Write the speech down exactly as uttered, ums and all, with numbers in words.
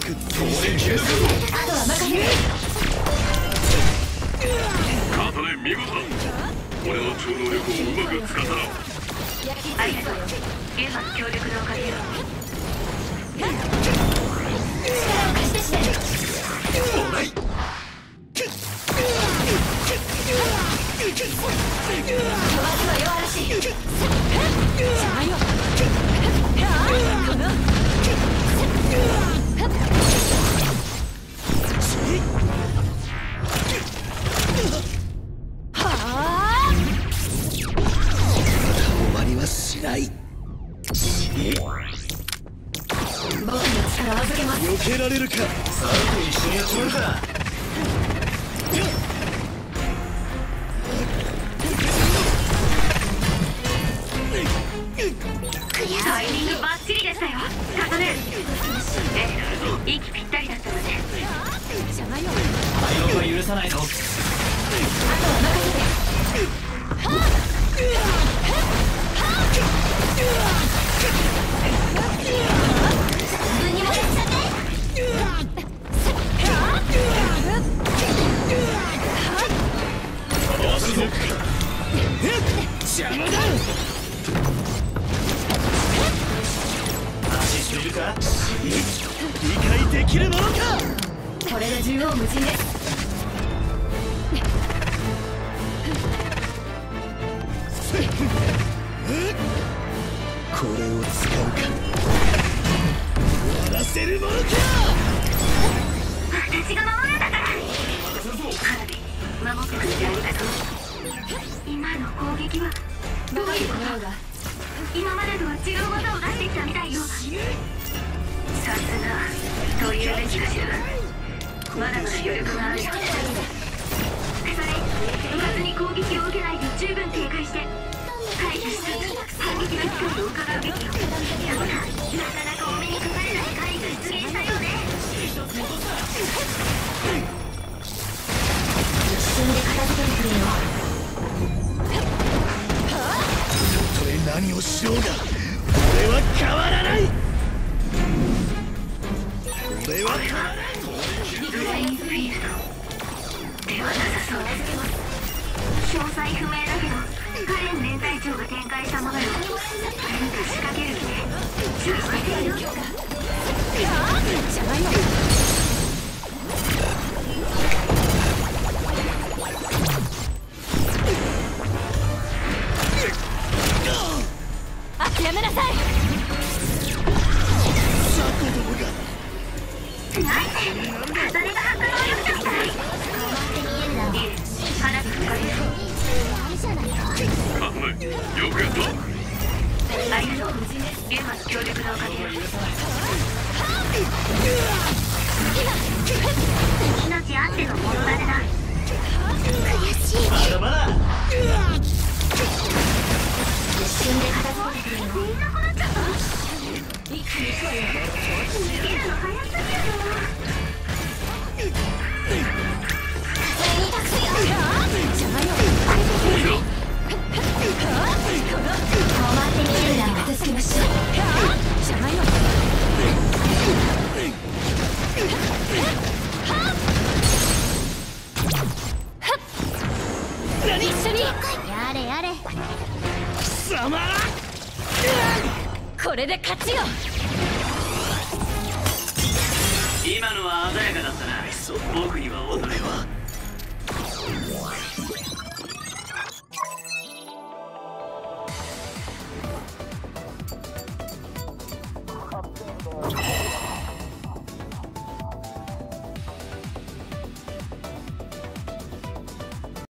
救ってみせる。あとは任せる。カートで見事だ。俺の超能力をうまく使ったな。ありがとう。エファ協力のおかげよ。力を貸してしない。もうない。 よけられるか。 タイミングバッチリでしたよ、カタネ。ええ、息ぴったりだったのね。対応は許さないぞ。あとは任せて。邪魔だ。 今の攻撃はどういうことだ。 今までとは違う技を出してきたみたいよ。さすがというべきかしら。まだまだ余力があるよ。それ、部活に攻撃を受けないで十分警戒して回避しつつ反撃の機会を伺うべきよ。だがなかなかお目にかかれない回が出現したよね。一瞬で片付けてくれよ。 何をしようが俺は変わらない。俺は変わらない。ではなさそうですけど、詳細不明だけどカレン連隊長が展開したものよ。何か仕掛ける気で準備している。じゃないの。 やめなさい。まだまだ。 やれやれ。貴様！ これで勝ちよ。今のは鮮やかだったな。僕には踊れは。